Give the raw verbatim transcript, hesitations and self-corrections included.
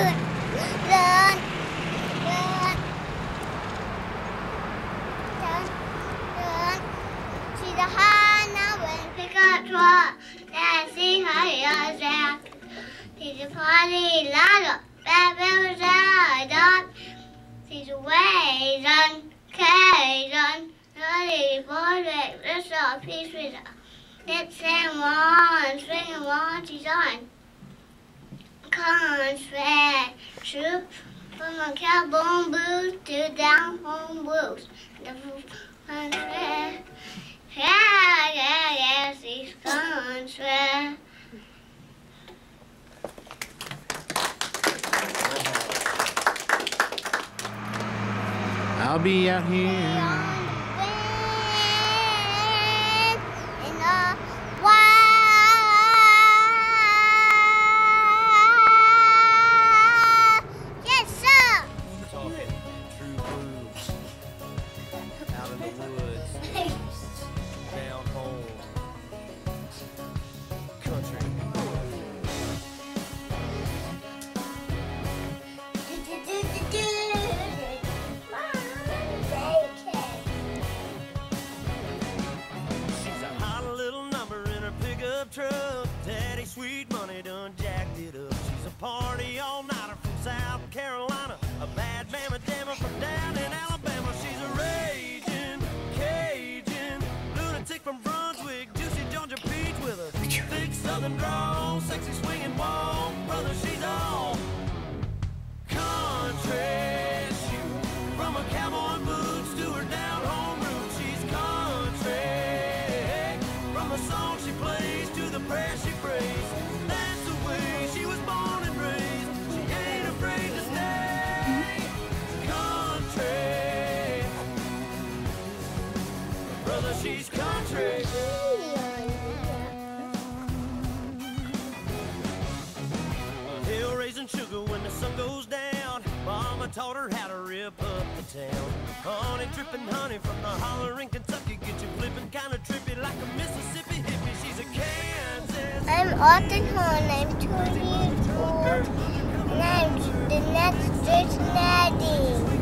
Run! Run! Run! Run! Run! She's a Hannah when she got drunk. Then she hurried herself. She's a party lotto. Baby was a dog. She's a raisin. Cajun. Dirty boy, let's all peace with her. Let's and one. Swing and one. She's on. Contract troop from a cowboy blues to down home blues. The contract, yeah, yeah, yes, it's contract. I'll be out here. In the wild. Taught her how to rip up the town. Honey, dripping honey from the holler in Kentucky. Get you flipping kind of trippy like a Mississippi hippie. She's a Kansas. I'm Austin Hall. I'm two years old. And I'm the next Cincinnati.